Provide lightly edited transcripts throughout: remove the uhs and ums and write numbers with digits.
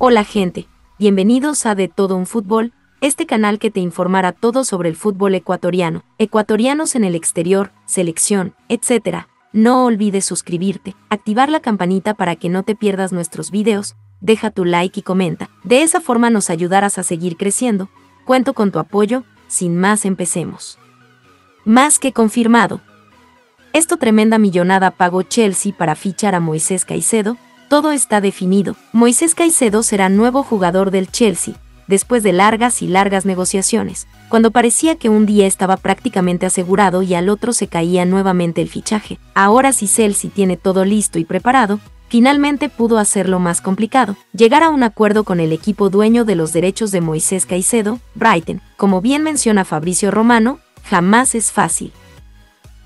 Hola gente, bienvenidos a De Todo Un Fútbol, este canal que te informará todo sobre el fútbol ecuatoriano, ecuatorianos en el exterior, selección, etc. No olvides suscribirte, activar la campanita para que no te pierdas nuestros videos, deja tu like y comenta. De esa forma nos ayudarás a seguir creciendo. Cuento con tu apoyo, sin más empecemos. Más que confirmado. Esta tremenda millonada pagó Chelsea para fichar a Moisés Caicedo. Todo está definido. Moisés Caicedo será nuevo jugador del Chelsea, después de largas y largas negociaciones, cuando parecía que un día estaba prácticamente asegurado y al otro se caía nuevamente el fichaje. Ahora sí Chelsea tiene todo listo y preparado, finalmente pudo hacerlo más complicado, llegar a un acuerdo con el equipo dueño de los derechos de Moisés Caicedo, Brighton. Como bien menciona Fabricio Romano, jamás es fácil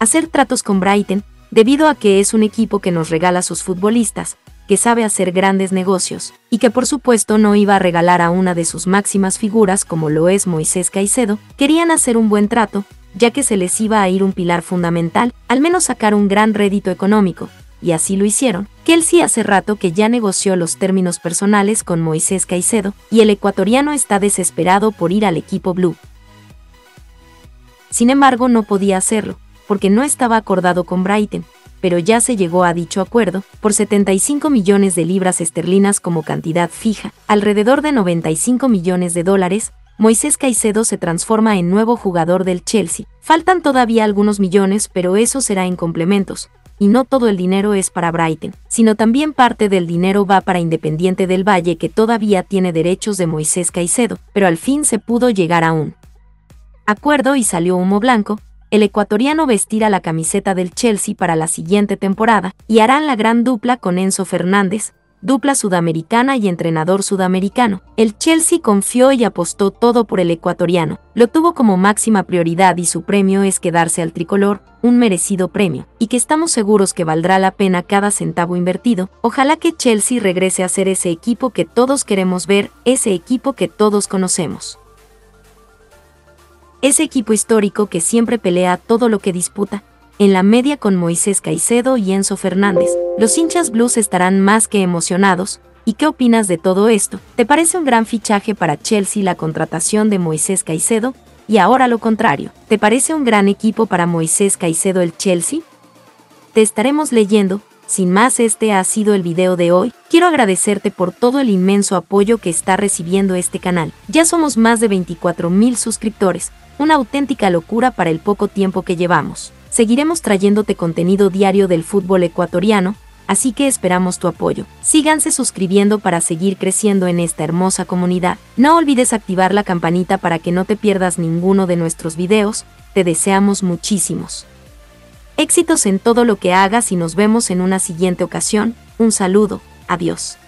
hacer tratos con Brighton, debido a que es un equipo que nos regala a sus futbolistas, que sabe hacer grandes negocios, y que por supuesto no iba a regalar a una de sus máximas figuras como lo es Moisés Caicedo. Querían hacer un buen trato, ya que se les iba a ir un pilar fundamental, al menos sacar un gran rédito económico, y así lo hicieron. Chelsea hace rato que ya negoció los términos personales con Moisés Caicedo, y el ecuatoriano está desesperado por ir al equipo blue. Sin embargo, no podía hacerlo, porque no estaba acordado con Brighton, pero ya se llegó a dicho acuerdo, por 75 millones de libras esterlinas como cantidad fija, alrededor de 95 millones de dólares, Moisés Caicedo se transforma en nuevo jugador del Chelsea. Faltan todavía algunos millones, pero eso será en complementos, y no todo el dinero es para Brighton, sino también parte del dinero va para Independiente del Valle, que todavía tiene derechos de Moisés Caicedo, pero al fin se pudo llegar a un acuerdo y salió humo blanco. El ecuatoriano vestirá la camiseta del Chelsea para la siguiente temporada y harán la gran dupla con Enzo Fernández, dupla sudamericana y entrenador sudamericano. El Chelsea confió y apostó todo por el ecuatoriano, lo tuvo como máxima prioridad y su premio es quedarse al tricolor, un merecido premio, y que estamos seguros que valdrá la pena cada centavo invertido. Ojalá que Chelsea regrese a ser ese equipo que todos queremos ver, ese equipo que todos conocemos. Ese equipo histórico que siempre pelea todo lo que disputa, en la media con Moisés Caicedo y Enzo Fernández. Los hinchas blues estarán más que emocionados. ¿Y qué opinas de todo esto? ¿Te parece un gran fichaje para Chelsea la contratación de Moisés Caicedo? Y ahora lo contrario, ¿te parece un gran equipo para Moisés Caicedo el Chelsea? Te estaremos leyendo. Sin más, este ha sido el video de hoy. Quiero agradecerte por todo el inmenso apoyo que está recibiendo este canal. Ya somos más de 24.000 suscriptores, una auténtica locura para el poco tiempo que llevamos. Seguiremos trayéndote contenido diario del fútbol ecuatoriano, así que esperamos tu apoyo. Síganse suscribiendo para seguir creciendo en esta hermosa comunidad. No olvides activar la campanita para que no te pierdas ninguno de nuestros videos. Te deseamos muchísimos éxitos en todo lo que hagas y nos vemos en una siguiente ocasión. Un saludo, adiós.